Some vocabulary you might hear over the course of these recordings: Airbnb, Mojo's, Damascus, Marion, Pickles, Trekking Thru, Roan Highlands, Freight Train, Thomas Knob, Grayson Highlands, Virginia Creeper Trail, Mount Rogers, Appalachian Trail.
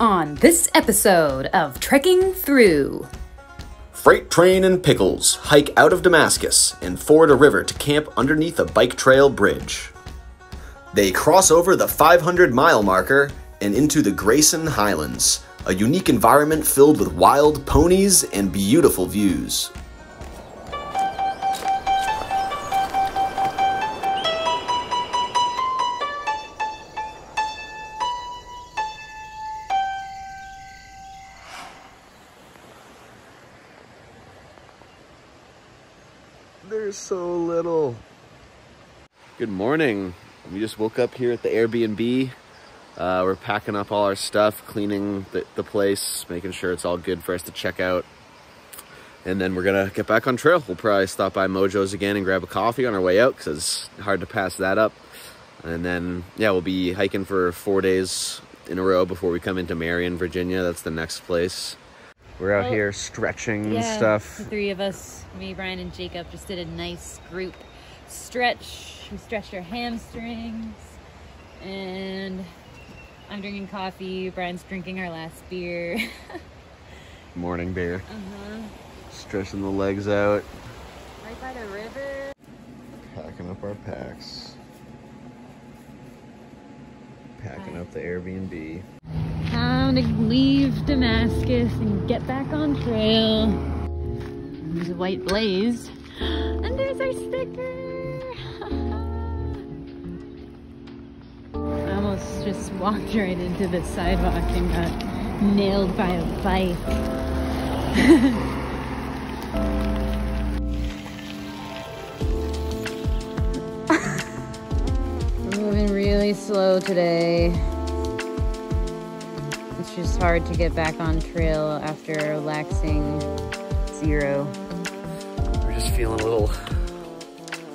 on this episode of Trekking Through. Freight train and pickles, hike out of Damascus and ford a river to camp underneath a bike trail bridge. They cross over the 500-mile marker and into the Grayson Highlands, a unique environment filled with wild ponies and beautiful views. There's so little. Good morning. We just woke up here at the Airbnb. We're packing up all our stuff, cleaning the place, making sure it's all good for us to check out. And then we're gonna get back on trail. We'll probably stop by Mojo's again and grab a coffee on our way out, because it's hard to pass that up. And then, yeah, we'll be hiking for 4 days in a row before we come into Marion, Virginia. That's the next place. We're out here stretching stuff. The three of us, me, Brian, and Jacob, just did a nice group stretch. We stretched our hamstrings, and I'm drinking coffee. Brian's drinking our last beer. Morning beer. Stretching the legs out. Right by the river. Packing up our packs. Packing up the Airbnb. Time to leave Damascus and get back on trail. There's a white blaze. And there's our sticker. I almost just walked right into the sidewalk and got nailed by a bike. We're moving really slow today. It's just hard to get back on trail after relaxing zero. We're just feeling a little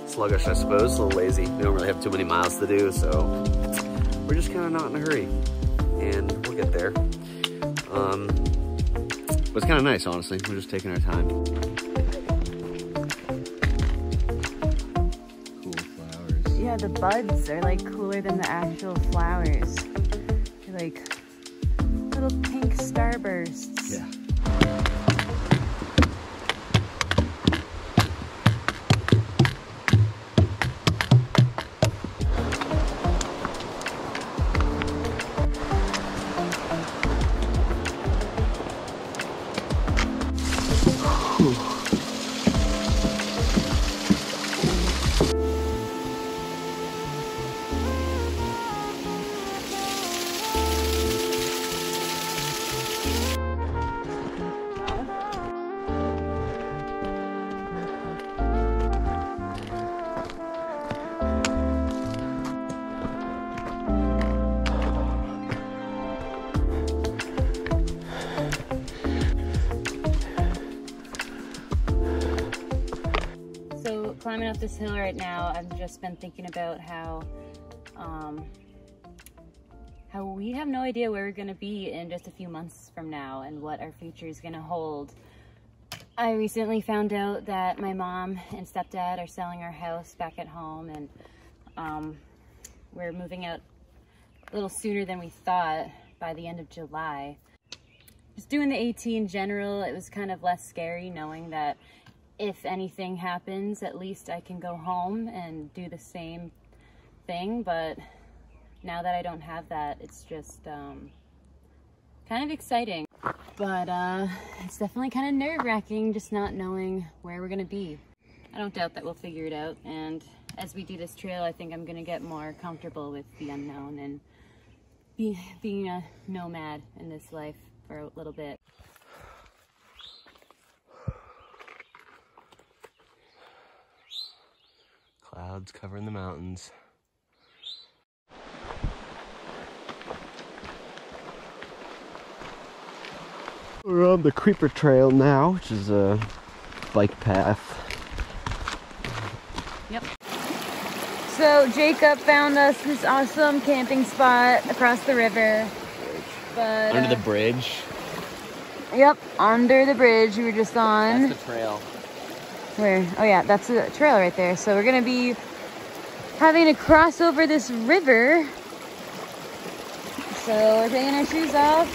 sluggish, I suppose, a little lazy. We don't really have too many miles to do, so we're just kind of not in a hurry. And we'll get there. But it's kind of nice, honestly. We're just taking our time. Cool flowers. Yeah, the buds are like cooler than the actual flowers. They're like little pink starbursts. Yeah. Climbing up this hill right now, I've just been thinking about how we have no idea where we're going to be in just a few months from now and what our future is going to hold. I recently found out that my mom and stepdad are selling our house back at home, and we're moving out a little sooner than we thought, by the end of July. Just doing the AT in general, it was kind of less scary knowing that if anything happens, at least I can go home and do the same thing. But now that I don't have that, it's just kind of exciting. But it's definitely kind of nerve-wracking just not knowing where we're going to be. I don't doubt that we'll figure it out. And as we do this trail, I think I'm going to get more comfortable with the unknown and being a nomad in this life for a little bit. Clouds covering the mountains. We're on the Creeper Trail now, which is a bike path. Yep. So Jacob found us this awesome camping spot across the river. But, under the bridge. Yep, under the bridge we were just on. That's the trail. Where? Oh yeah, that's a trail right there. So we're gonna be having to cross over this river So we're taking our shoes off.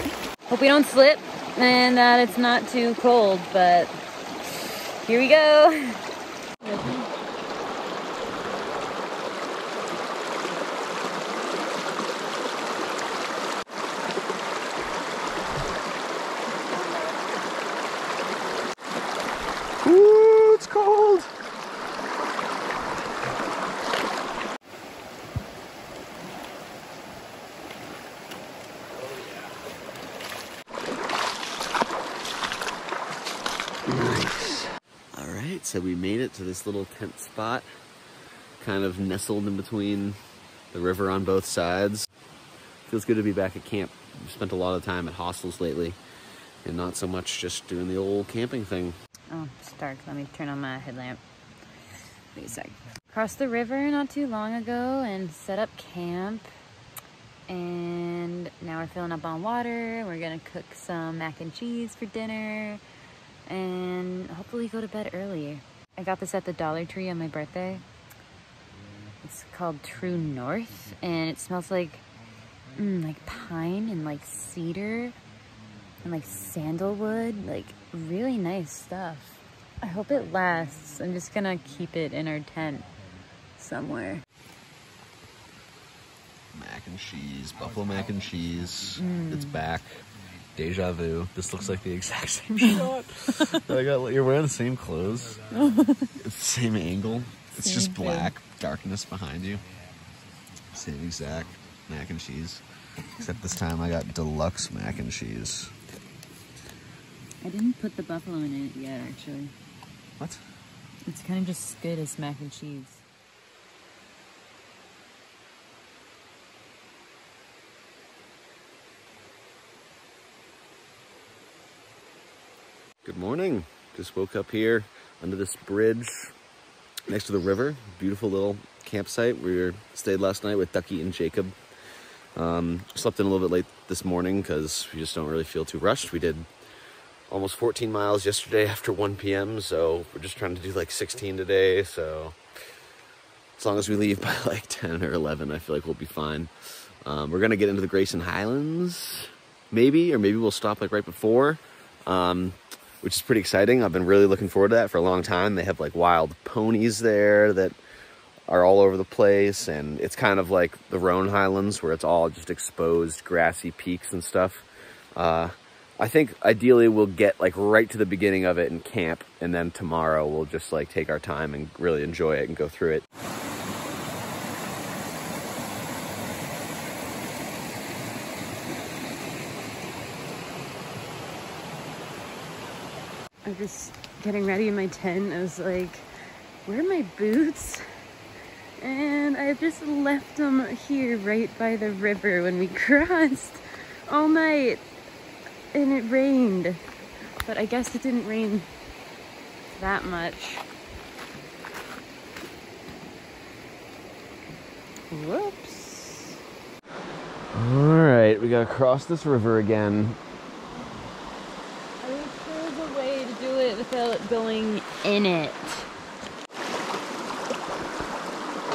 Hope we don't slip and that it's not too cold, but here we go. Ooh, it's cold. Nice. All right, so we made it to this little tent spot, kind of nestled in between the river on both sides. Feels good to be back at camp. We've spent a lot of time at hostels lately and not so much just doing the old camping thing. Oh, it's dark. Let me turn on my headlamp. Wait a sec. Crossed the river not too long ago and set up camp. And now we're filling up on water. We're gonna cook some mac and cheese for dinner and hopefully go to bed early. I got this at the Dollar Tree on my birthday. It's called True North and it smells like pine and like cedar and like sandalwood, like really nice stuff. I hope it lasts. I'm just gonna keep it in our tent somewhere. Mac and cheese, buffalo mac and cheese. It's back. Deja vu. This looks like the exact same shot. You're wearing the same clothes. It's the same angle. It's just black darkness behind you. Same exact mac and cheese. Except this time I got deluxe mac and cheese. I didn't put the buffalo in it yet, actually. What? It's kind of just as good as mac and cheese. Good morning. Just woke up here under this bridge next to the river. Beautiful little campsite. We stayed last night with Ducky and Jacob. Slept in a little bit late this morning because we just don't really feel too rushed. We did almost 14 miles yesterday after 1 p.m. So we're just trying to do like 16 today. So as long as we leave by like 10 or 11, I feel like we'll be fine. We're going to get into the Grayson Highlands maybe, or maybe we'll stop like right before, which is pretty exciting. I've been really looking forward to that for a long time. They have like wild ponies there that are all over the place. And it's kind of like the Roan Highlands where it's all just exposed grassy peaks and stuff. I think ideally we'll get like right to the beginning of it and camp, and then tomorrow we'll just like take our time and really enjoy it and go through it. I'm just getting ready in my tent. I was like, where are my boots? And I just left them here right by the river when we crossed all night. And it rained, but I guess it didn't rain that much. Whoops. All right, we gotta cross this river again. I wish there was a way to do it without going in it.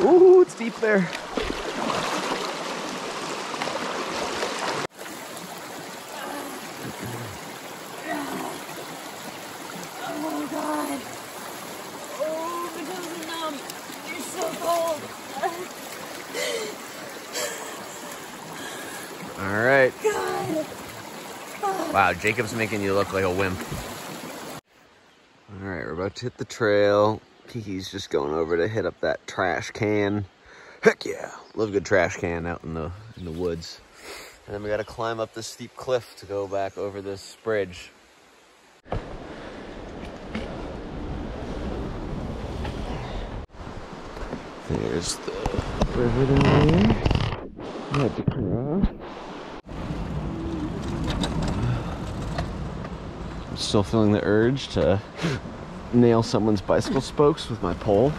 Ooh, it's deep there. Wow, Jacob's making you look like a wimp. All right, we're about to hit the trail. Kiki's just going over to hit up that trash can. Heck yeah, love a good trash can out in the woods. And then we gotta climb up this steep cliff to go back over this bridge. There's the river down there. I had to cross. I'm still feeling the urge to nail someone's bicycle spokes with my pole.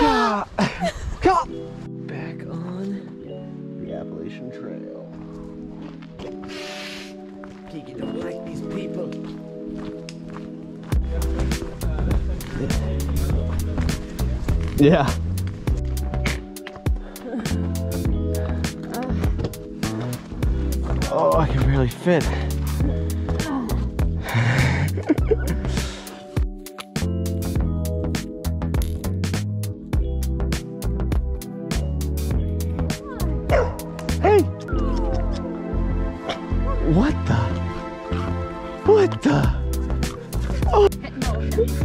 Yeah. Back on the Appalachian Trail. Kiki don't like these people. Yeah. Oh, I can barely fit. Hey! What the? Oh.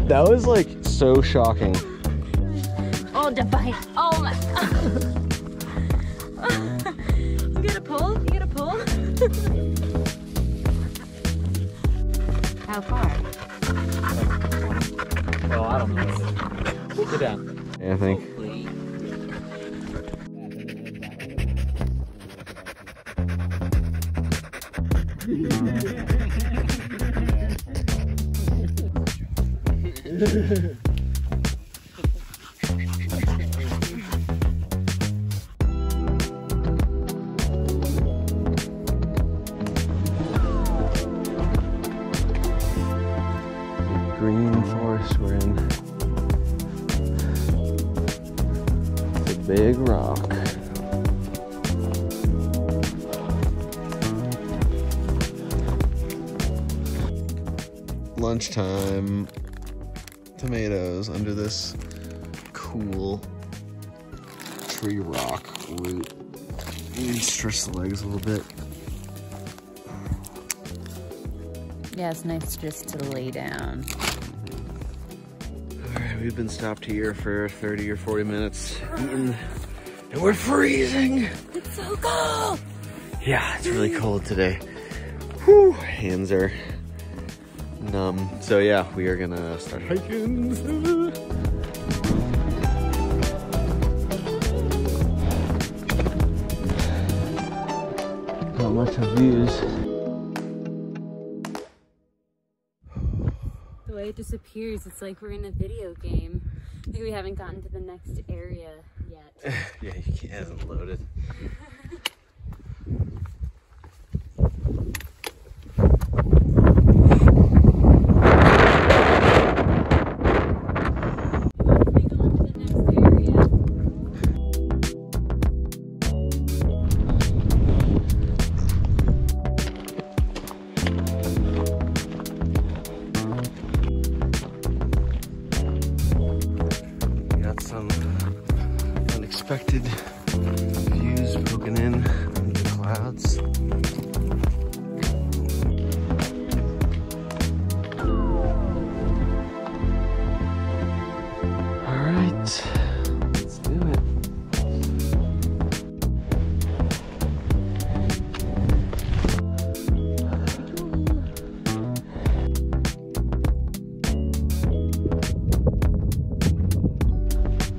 That was like so shocking. Oh, the bite. Oh my. You got a pole? You got a pole? How far? Well, I don't know. Sit down. Yeah, I think. Green forest we're in. It's a big rock. Lunchtime. Tomatoes under this cool tree rock root. You need to stretch the legs a little bit. Yeah, it's nice just to lay down. All right, we've been stopped here for 30 or 40 minutes and we're freezing. It's so cold. Yeah, it's really cold today. Whew, hands are numb. So yeah, we are gonna start hiking. Not much of views. The way it disappears, it's like we're in a video game. I think we haven't gotten to the next area yet. Yeah, it hasn't loaded. Unexpected views poking in under the clouds. All right, let's do it.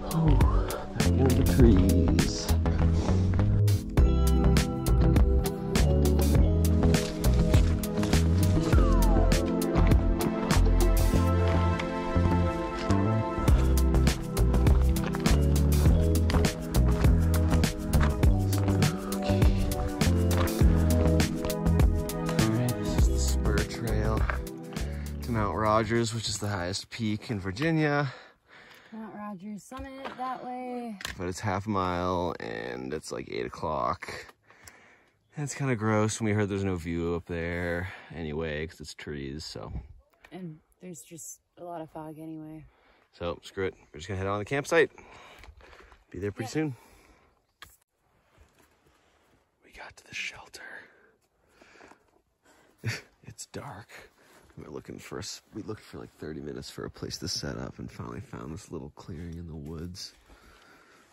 Oh. The trees. All right, this is the spur trail to Mount Rogers, which is the highest peak in Virginia. Mount Rogers Summit that way. But it's half a mile and it's like 8 o'clock. And it's kind of gross when we heard there's no view up there anyway, because it's trees, so. And there's just a lot of fog anyway. So screw it. We're just gonna head on the campsite. Be there pretty soon. We got to the shelter. It's dark. We looked for like 30 minutes for a place to set up and finally found this little clearing in the woods.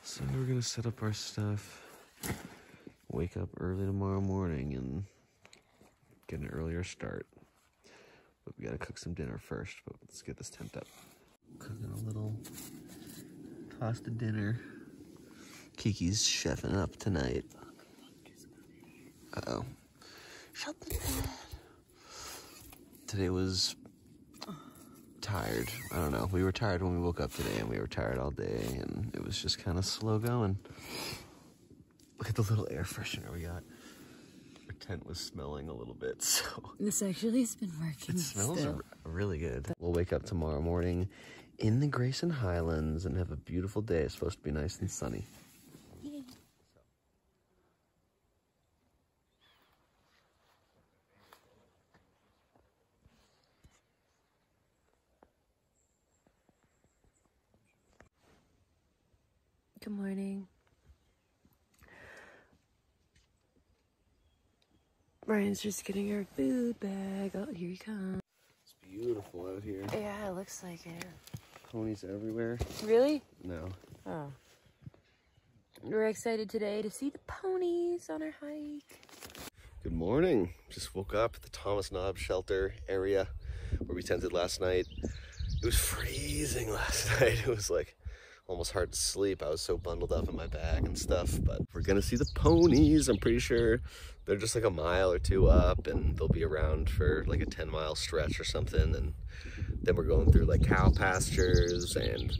So we're gonna set up our stuff, wake up early tomorrow morning and get an earlier start. But we gotta cook some dinner first, but let's get this tent up. Cooking a little pasta dinner. Kiki's chefing up tonight. Uh-oh. Shut the door. Today was tired. I don't know. We were tired when we woke up today, and we were tired all day, and it was just kind of slow going. Look at the little air freshener we got. Our tent was smelling a little bit, so. This actually has been working. It smells really good. We'll wake up tomorrow morning in the Grayson Highlands and have a beautiful day. It's supposed to be nice and sunny. Good morning. Marian's just getting her food bag. Oh, here you come. It's beautiful out here. Yeah, it looks like it. Ponies everywhere. Really? No. Oh. We're excited today to see the ponies on our hike. Good morning. Just woke up at the Thomas Knob shelter area where we tented last night. It was freezing last night. It was like almost hard to sleep. I was so bundled up in my bag and stuff, but we're gonna see the ponies. I'm pretty sure they're just like a mile or two up, and they'll be around for like a 10-mile stretch or something, and then we're going through like cow pastures, and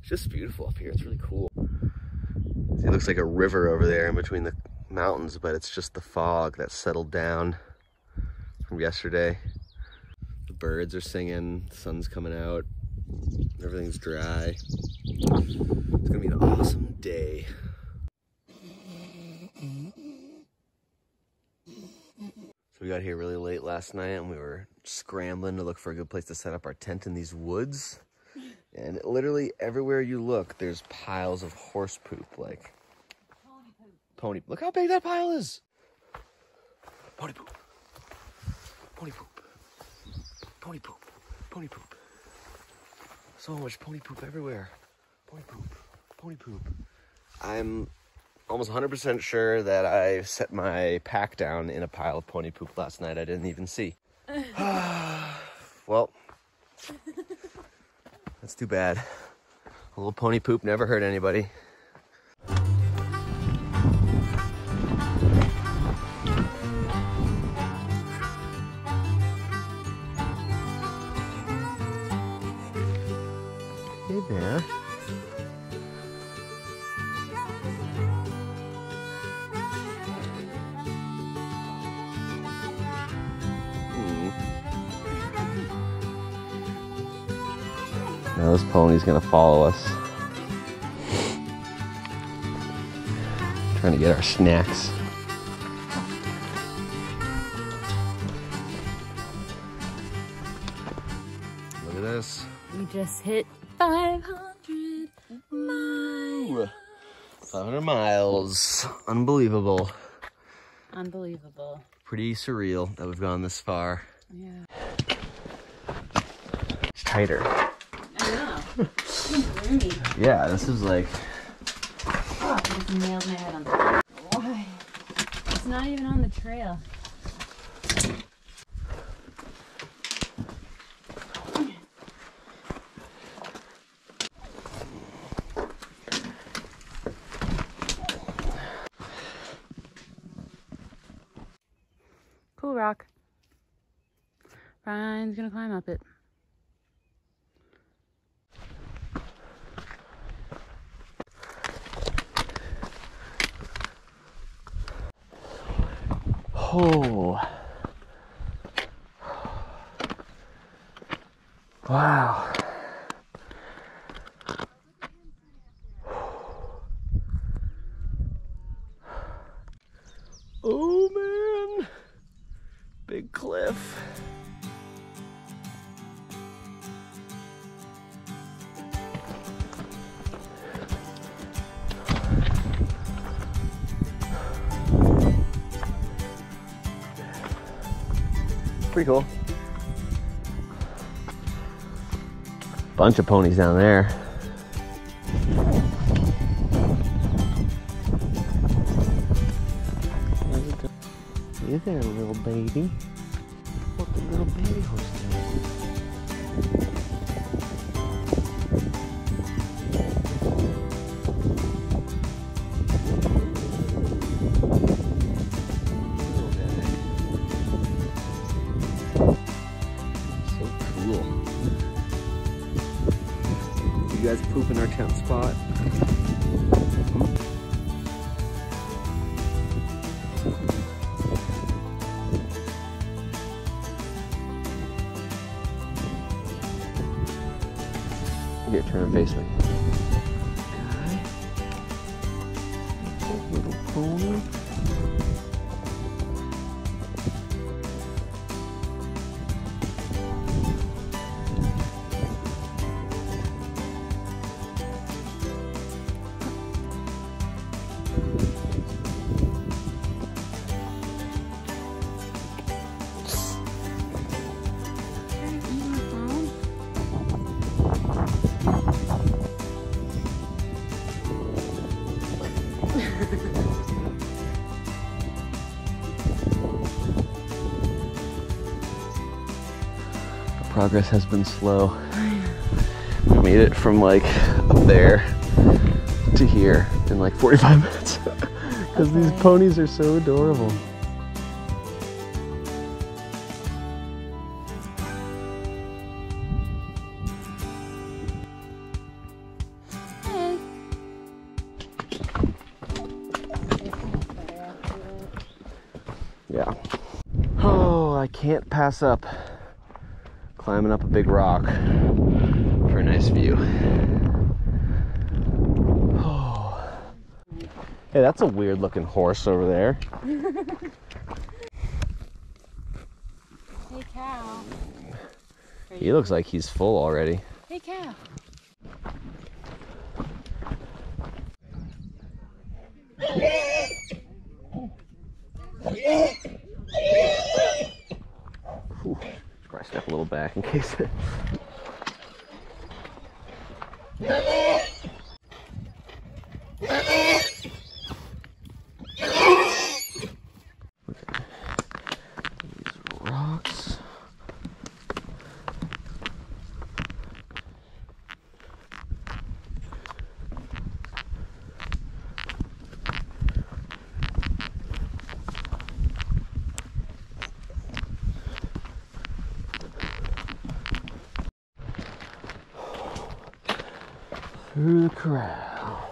it's just beautiful up here. It's really cool. It looks like a river over there in between the mountains, but it's just the fog that settled down from yesterday. The birds are singing, the sun's coming out, everything's dry. It's gonna be an awesome day. So we got here really late last night, and we were scrambling to look for a good place to set up our tent in these woods. And literally everywhere you look, there's piles of horse poop, like pony poop. Look how big that pile is. Pony poop. Pony poop. Pony poop. Pony poop. So much pony poop everywhere. Pony poop. Pony poop. I'm almost 100% sure that I set my pack down in a pile of pony poop last night. I didn't even see. Well. That's too bad. A little pony poop never hurt anybody. Hey there. Now this pony's gonna follow us. Trying to get our snacks. Look at this. We just hit 500 miles. 500 miles. Unbelievable. Unbelievable. Pretty surreal that we've gone this far. Yeah. It's tighter. Yeah, this is like. Oh, I just nailed my head on the trail. Why? It's not even on the trail. Cool rock. Ryan's gonna climb up it. Oh, wow. Oh man, big cliff. Pretty cool. Bunch of ponies down there. You there, little baby. What the little baby horse doing? You guys poop in our tent spot. Here, turn and face me. Okay. Oh, little pony. Progress has been slow. We made it from like up there to here in like 45 minutes because these ponies are so adorable. Yeah. Oh, I can't pass up climbing up a big rock for a nice view. Oh. Hey, that's a weird looking horse over there. Hey, cow. He looks like he's full already. Hey, cow. Step a little back in case it... Okay. These rocks. Through the corral.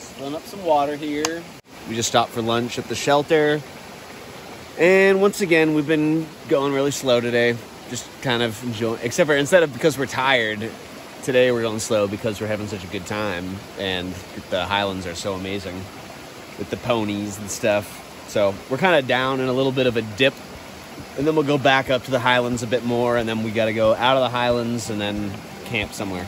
Spilling up some water here. We just stopped for lunch at the shelter. And once again, we've been going really slow today, just kind of enjoying, except for instead of because we're tired, today we're going slow because we're having such a good time, and the highlands are so amazing with the ponies and stuff. So we're kind of down in a little bit of a dip, and then we'll go back up to the highlands a bit more, and then we got to go out of the highlands and then camp somewhere.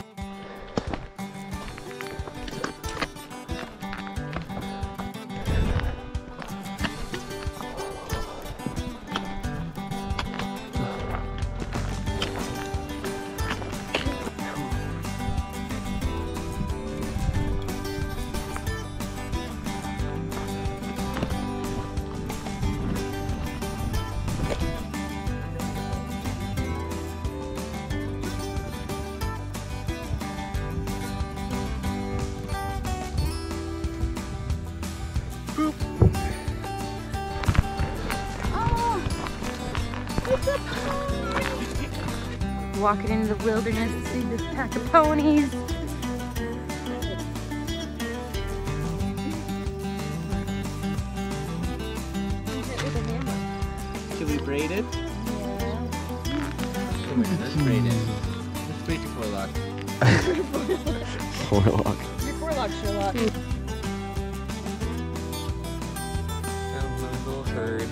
Walking into the wilderness to see this pack of ponies. Should we braid it? Yeah. Come here, let's braid it. Let's braid your forelock. Forelock. Your forelock, Sherlock. Sounds like a little herd.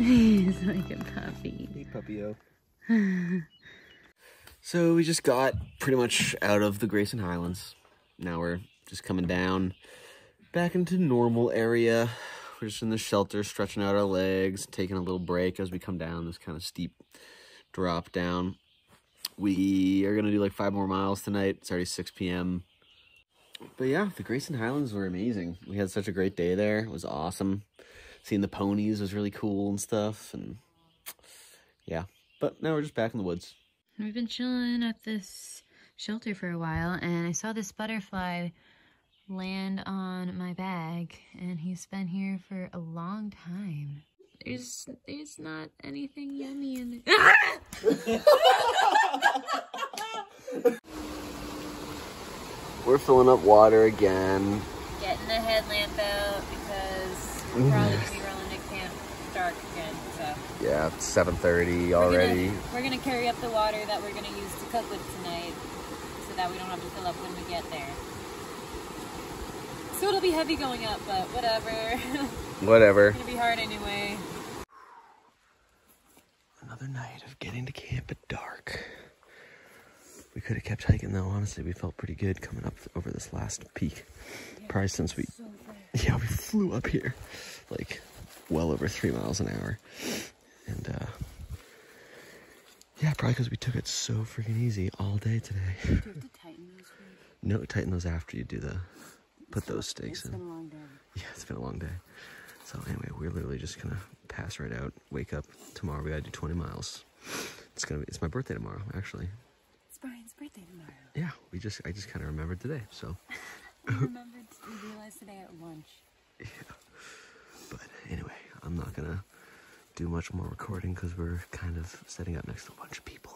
He's like a puppy. Hey, puppy-o. So we just got pretty much out of the Grayson Highlands. Now we're just coming down back into normal area. We're just in the shelter, stretching out our legs, taking a little break as we come down this kind of steep drop down. We are going to do like 5 more miles tonight. It's already 6 p.m. But yeah, the Grayson Highlands were amazing. We had such a great day there. It was awesome. Seeing the ponies was really cool and stuff, and yeah, but now we're just back in the woods. We've been chilling at this shelter for a while, and I saw this butterfly land on my bag, and he's been here for a long time. There's not anything yummy in there. We're filling up water again. Getting the headlamp out because we're probably gonna be rolling to camp dark again, so. Yeah, it's 7:30 already. We're gonna carry up the water that we're gonna use to cook with tonight, so that we don't have to fill up when we get there. So it'll be heavy going up, but whatever. Whatever. It's gonna be hard anyway. Another night of getting to camp at dark. We could have kept hiking though. Honestly, we felt pretty good coming up over this last peak. Yeah, probably since we, so yeah, we flew up here, like well over 3 miles an hour. And yeah, probably because we took it so freaking easy all day today. Do you have to tighten those? No, tighten those after you do the, put those stakes in. It's been a long day. Yeah, it's been a long day. So anyway, we're literally just gonna pass right out, wake up. Tomorrow we gotta do 20 miles. It's gonna be, it's my birthday tomorrow, actually. It's Brian's birthday tomorrow. Yeah, we just, I just kind of remembered today, so. I remembered, we realized today at lunch. Yeah, but anyway, I'm not gonna do much more recording because we're kind of setting up next to a bunch of people.